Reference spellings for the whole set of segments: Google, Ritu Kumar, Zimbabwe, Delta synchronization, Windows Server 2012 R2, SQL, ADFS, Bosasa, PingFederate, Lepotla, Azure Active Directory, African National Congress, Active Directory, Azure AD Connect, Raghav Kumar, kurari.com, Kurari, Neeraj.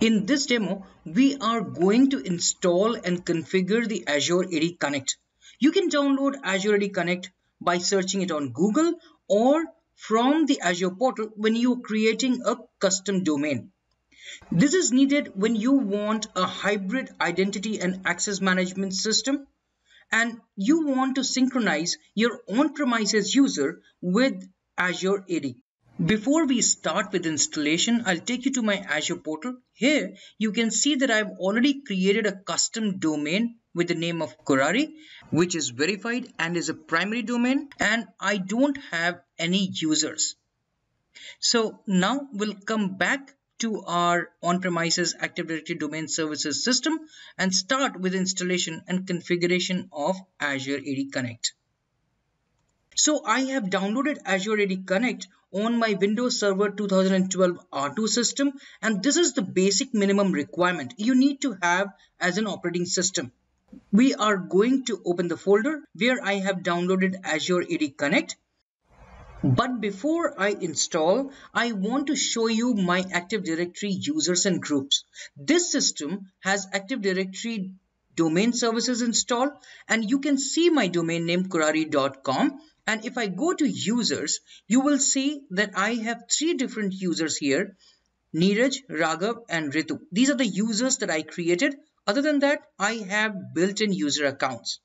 In this demo, we are going to install and configure the Azure AD Connect. You can download Azure AD Connect by searching it on Google or from the Azure portal when you're creating a custom domain. This is needed when you want a hybrid identity and access management system, and you want to synchronize your on-premises user with Azure AD. Before we start with installation, I'll take you to my Azure portal. Here, you can see that I've already created a custom domain with the name of Kurari, which is verified and is a primary domain, and I don't have any users. So now we'll come back to our on-premises Active Directory domain services system and start with installation and configuration of Azure AD Connect. So I have downloaded Azure AD Connect on my Windows Server 2012 R2 system, and this is the basic minimum requirement you need to have as an operating system. We are going to open the folder where I have downloaded Azure AD Connect. But before I install, I want to show you my Active Directory users and groups. This system has Active Directory domain services installed, and you can see my domain name kurari.com. And if I go to users, you will see that I have three different users here: Neeraj, Raghav, and Ritu. These are the users that I created. Other than that, I have built-in user accounts.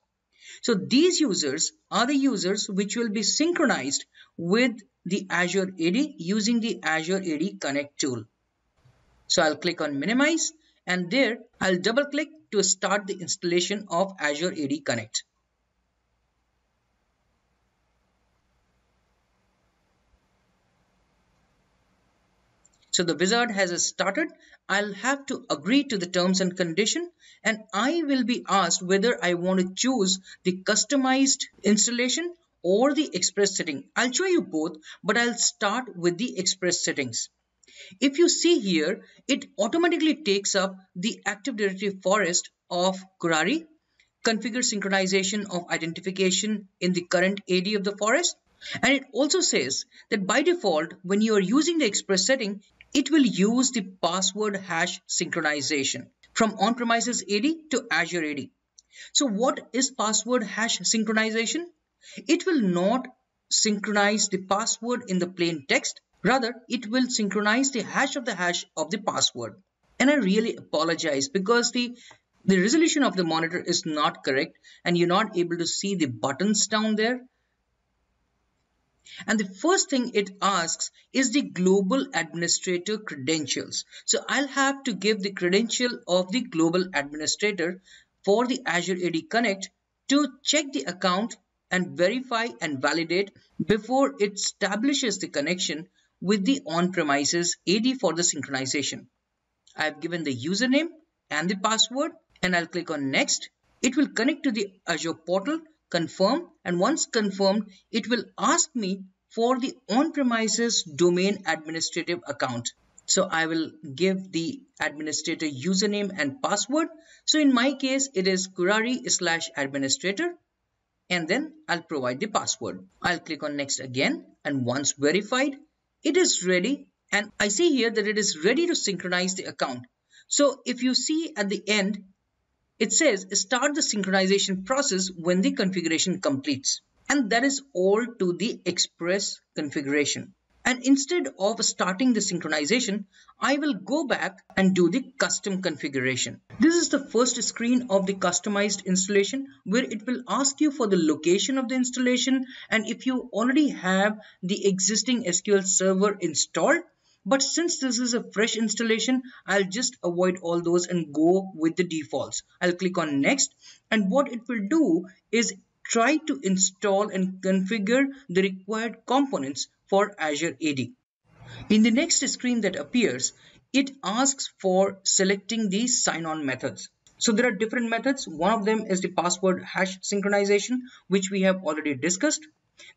So these users are the users which will be synchronized with the Azure AD using the Azure AD Connect tool. So I'll click on minimize, and there I'll double click to start the installation of Azure AD Connect. So the wizard has started. I'll have to agree to the terms and condition, and I will be asked whether I want to choose the customized installation or the express setting. I'll show you both, but I'll start with the express settings. If you see here, it automatically takes up the Active Directory forest of Kurari, configure synchronization of identification in the current AD of the forest, and it also says that by default, when you are using the express setting, it will use the password hash synchronization from on-premises AD to Azure AD. So what is password hash synchronization? It will not synchronize the password in the plain text. Rather, it will synchronize the hash of the password. And I really apologize because the resolution of the monitor is not correct and you're not able to see the buttons down there. And the first thing it asks is the global administrator credentials. So I'll have to give the credential of the global administrator for the Azure AD Connect to check the account and verify and validate before it establishes the connection with the on-premises AD for the synchronization. I've given the username and the password, and I'll click on next. It will connect to the Azure portal, confirm, and once confirmed, it will ask me for the on-premises domain administrative account. So I will give the administrator username and password. So in my case, it is kurari/administrator, and then I'll provide the password. I'll click on next again, and once verified, it is ready, and I see here that it is ready to synchronize the account. So if you see at the end, it says start the synchronization process when the configuration completes. And that is all to the express configuration. And instead of starting the synchronization, I will go back and do the custom configuration. This is the first screen of the customized installation where it will ask you for the location of the installation and if you already have the existing SQL Server installed. But since this is a fresh installation, I'll just avoid all those and go with the defaults. I'll click on next, and what it will do is try to install and configure the required components for Azure AD. In the next screen that appears, it asks for selecting the sign-on methods. So there are different methods. One of them is the password hash synchronization, which we have already discussed.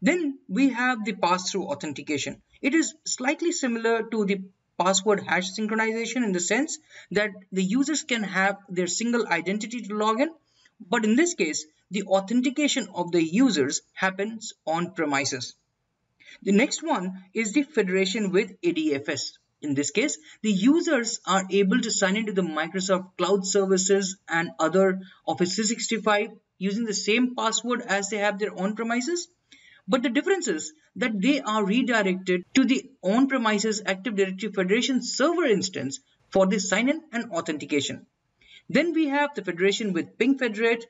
Then we have the pass-through authentication. It is slightly similar to the password hash synchronization in the sense that the users can have their single identity to log in, but in this case, the authentication of the users happens on premises. The next one is the federation with ADFS. In this case, the users are able to sign into the Microsoft Cloud Services and other Office 365 using the same password as they have their on-premises. But the difference is that they are redirected to the on-premises Active Directory Federation server instance for the sign-in and authentication. Then we have the federation with PingFederate.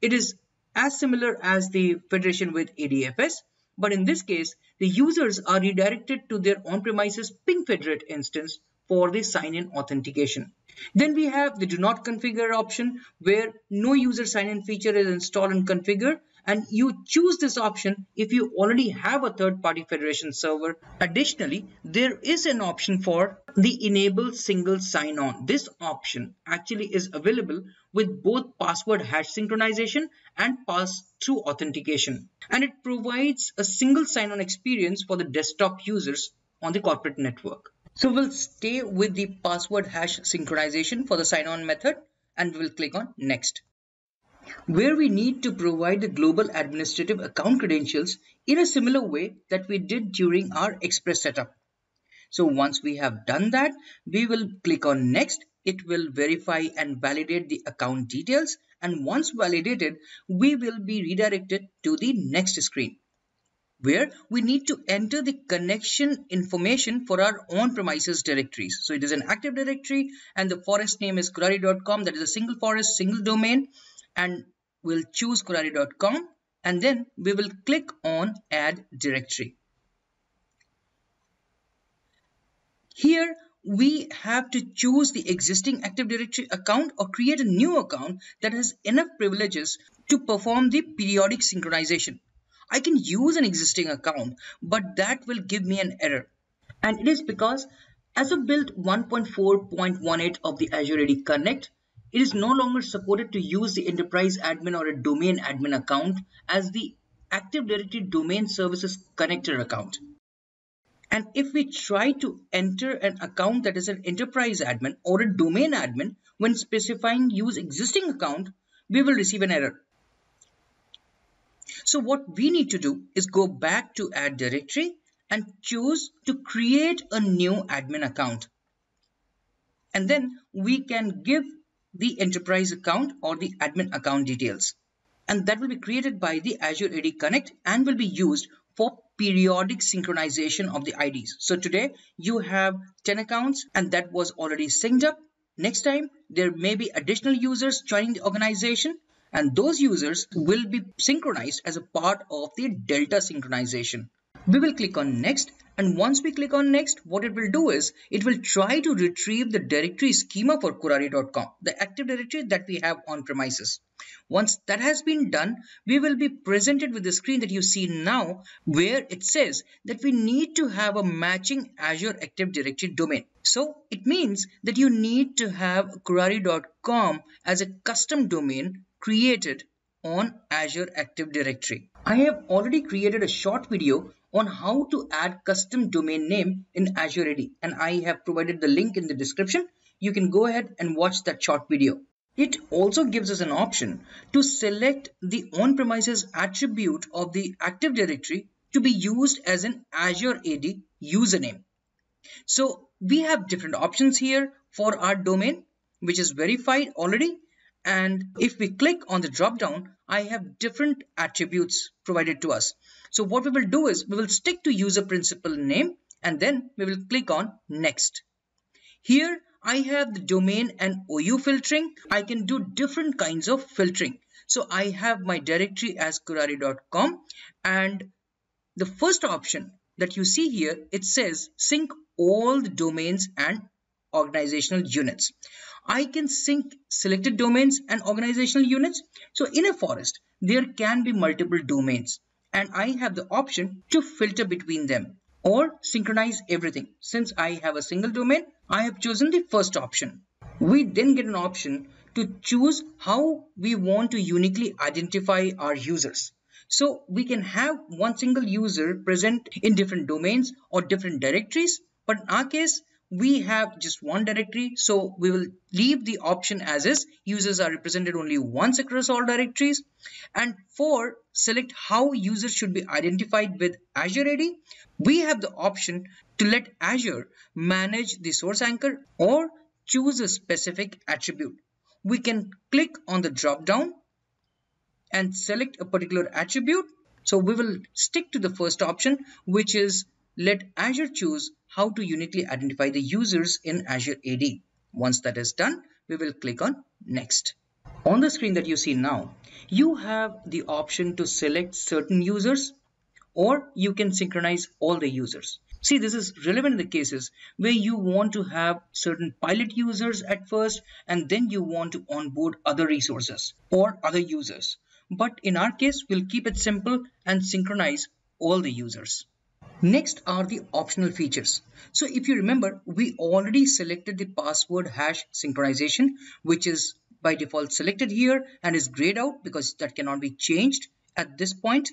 It is as similar as the federation with ADFS, but in this case, the users are redirected to their on-premises PingFederate instance for the sign-in authentication. Then we have the do not configure option, where no user sign-in feature is installed and configured, and you choose this option if you already have a third-party federation server. Additionally, there is an option for the enable single sign-on. This option actually is available with both password hash synchronization and pass-through authentication, and it provides a single sign-on experience for the desktop users on the corporate network. So we'll stay with the password hash synchronization for the sign-on method, and we'll click on next, where we need to provide the global administrative account credentials in a similar way that we did during our Express setup. So once we have done that, we will click on next. It will verify and validate the account details, and once validated, we will be redirected to the next screen, where we need to enter the connection information for our on-premises directories. So it is an Active Directory, and the forest name is kurari.com. That is a single forest, single domain. And we'll choose kurari.com, and then we will click on Add Directory. Here we have to choose the existing Active Directory account or create a new account that has enough privileges to perform the periodic synchronization. I can use an existing account, but that will give me an error. And it is because as of build 1.4.18 of the Azure AD Connect, it is no longer supported to use the enterprise admin or a domain admin account as the Active Directory Domain Services Connector account. And if we try to enter an account that is an enterprise admin or a domain admin when specifying use existing account, we will receive an error. So what we need to do is go back to Add Directory and choose to create a new admin account. And then we can give the enterprise account or the admin account details, and that will be created by the Azure AD Connect and will be used for periodic synchronization of the IDs. So today you have 10 accounts, and that was already synced up. Next time there may be additional users joining the organization, and those users will be synchronized as a part of the Delta synchronization. We will click on next, and once we click on next, what it will do is it will try to retrieve the directory schema for kurari.com, the Active Directory that we have on premises. Once that has been done, we will be presented with the screen that you see now, where it says that we need to have a matching Azure Active Directory domain. So it means that you need to have kurari.com as a custom domain created on Azure Active Directory. I have already created a short video on how to add custom domain name in Azure AD, and I have provided the link in the description. You can go ahead and watch that short video. It also gives us an option to select the on-premises attribute of the Active Directory to be used as an Azure AD username. So we have different options here for our domain, which is verified already. And if we click on the drop down, I have different attributes provided to us. So what we will do is we will stick to user principal name, and then we will click on next. Here I have the domain and OU filtering. I can do different kinds of filtering. So I have my directory as kurari.com, and the first option that you see here, it says sync all the domains and organizational units. I can sync selected domains and organizational units. So in a forest, there can be multiple domains, and I have the option to filter between them or synchronize everything. Since I have a single domain, I have chosen the first option. We then get an option to choose how we want to uniquely identify our users. So we can have one single user present in different domains or different directories, but in our case, we have just one directory, so we will leave the option as is. Users are represented only once across all directories. And for select how users should be identified with Azure AD, we have the option to let Azure manage the source anchor or choose a specific attribute. We can click on the drop down and select a particular attribute. So we will stick to the first option, which is let Azure choose how to uniquely identify the users in Azure AD. Once that is done, we will click on Next. On the screen that you see now, you have the option to select certain users, or you can synchronize all the users. See, this is relevant in the cases where you want to have certain pilot users at first, and then you want to onboard other resources or other users. But in our case, we'll keep it simple and synchronize all the users. Next are the optional features. So if you remember, we already selected the password hash synchronization, which is by default selected here and is grayed out because that cannot be changed at this point.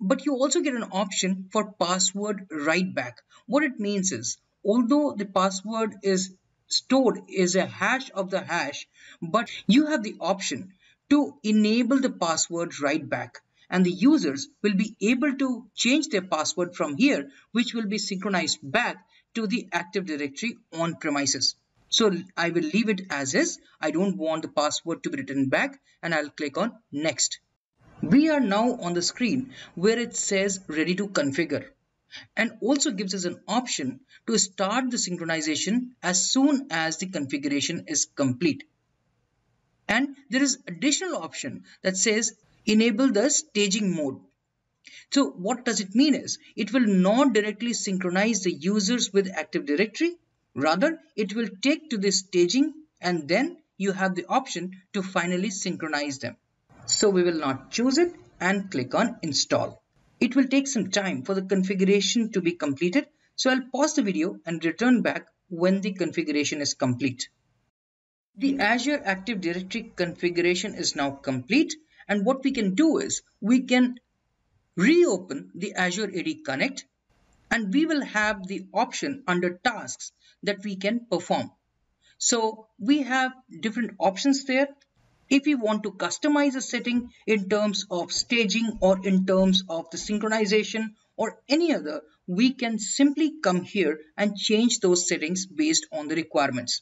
But you also get an option for password write back. What it means is, although the password is stored as a hash of the hash, but you have the option to enable the password write back, and the users will be able to change their password from here, which will be synchronized back to the Active Directory on premises. So I will leave it as is. I don't want the password to be written back, and I'll click on Next. We are now on the screen where it says ready to configure, and also gives us an option to start the synchronization as soon as the configuration is complete. And there is additional option that says enable the staging mode. So what does it mean is, it will not directly synchronize the users with Active Directory. Rather, it will take to the staging, and then you have the option to finally synchronize them. So we will not choose it and click on Install. It will take some time for the configuration to be completed. So I'll pause the video and return back when the configuration is complete. The Azure Active Directory configuration is now complete. And what we can do is, we can reopen the Azure AD Connect, and we will have the option under tasks that we can perform. So we have different options there. If you want to customize a setting in terms of staging or in terms of the synchronization or any other, we can simply come here and change those settings based on the requirements.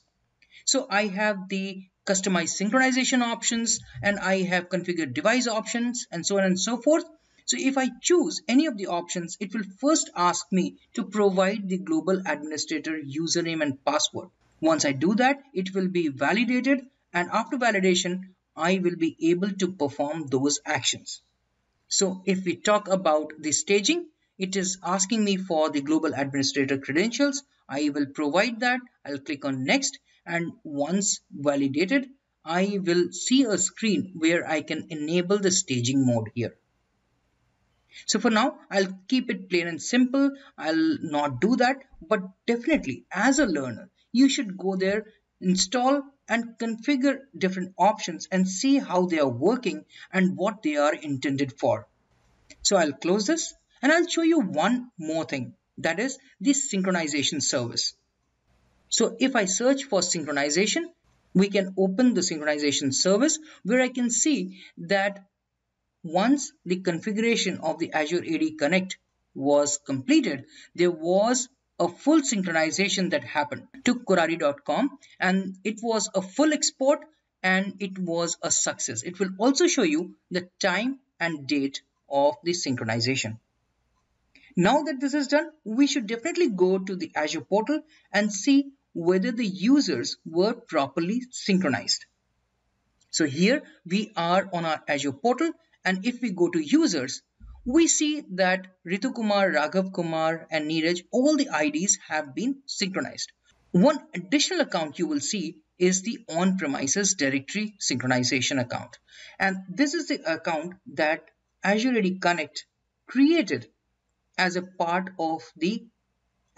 So I have the customized synchronization options, and I have configured device options, and so on and so forth. So if I choose any of the options, it will first ask me to provide the global administrator username and password. Once I do that, it will be validated, and after validation, I will be able to perform those actions. So if we talk about the staging, it is asking me for the global administrator credentials. I will provide that. I'll click on Next, and once validated, I will see a screen where I can enable the staging mode here. So for now, I'll keep it plain and simple. I'll not do that, but definitely as a learner, you should go there, install and configure different options and see how they are working and what they are intended for. So I'll close this, and I'll show you one more thing, that is the synchronization service. So if I search for synchronization, we can open the synchronization service, where I can see that once the configuration of the Azure AD Connect was completed, there was a full synchronization that happened to kurari.com, and it was a full export and it was a success. It will also show you the time and date of the synchronization. Now that this is done, we should definitely go to the Azure portal and see whether the users were properly synchronized. So here we are on our Azure portal, and if we go to users, we see that Ritu Kumar, Raghav Kumar and Neeraj, all the IDs have been synchronized. One additional account you will see is the on-premises directory synchronization account. And this is the account that Azure AD Connect created as a part of the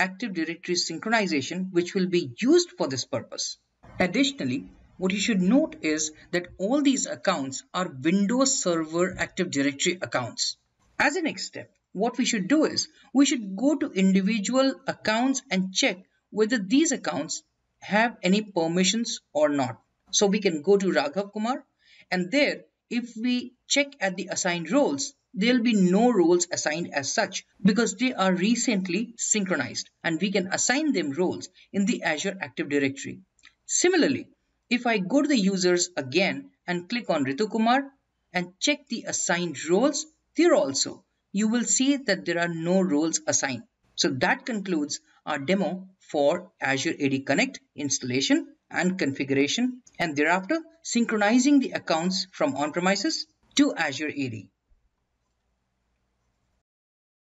Active Directory synchronization, which will be used for this purpose. Additionally, what you should note is that all these accounts are Windows Server Active Directory accounts. As a next step, what we should do is, we should go to individual accounts and check whether these accounts have any permissions or not. So we can go to Raghav Kumar, and there if we check at the assigned roles, there will be no roles assigned as such because they are recently synchronized and we can assign them roles in the Azure Active Directory. Similarly, if I go to the users again and click on Ritu Kumar and check the assigned roles, there also you will see that there are no roles assigned. So that concludes our demo for Azure AD Connect installation and configuration and thereafter synchronizing the accounts from on-premises to Azure AD.